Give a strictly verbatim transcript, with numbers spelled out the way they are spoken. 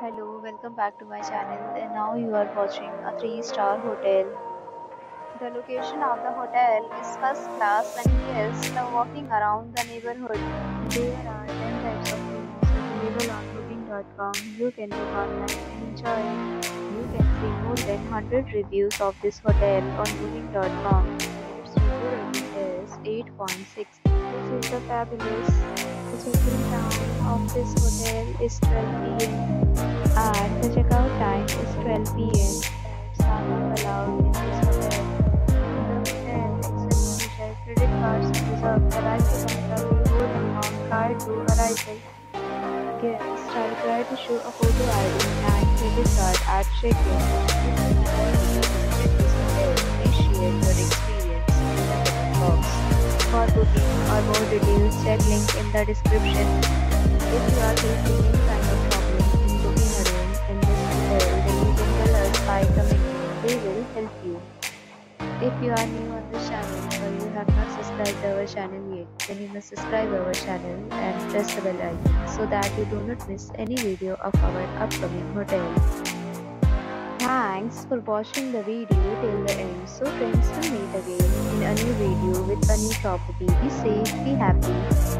Hello, welcome back to my channel. And now you are watching a three star hotel. The location of the hotel is first class and guests love walking around the neighborhood. There are ten types of rooms available on booking dot com. You can book online and enjoy. You can see more than one hundred reviews of this hotel on booking dot com. Its review rating is eight point six. This is the fabulous check-in time of this hotel is twelve p m and the checkout time is twelve p m Pets are not allowed in this hotel. The hotel accepts major credit cards and reserves the right to control the whole amount card to arrival. Guests are required to show a photo I D and credit card at check-in. Appreciate your experience in the comment box. For booking or more details, check link in the description. If you are facing any kind of problem in booking a room in this hotel, then you can tell us by commenting. We will help you. If you are new on this channel or you have not subscribed our channel yet, then you must subscribe our channel and press the bell icon so that you do not miss any video of our upcoming hotel. Thanks for watching the video till the end. So friends, we'll meet again in a new video with a new property. Be safe, be happy.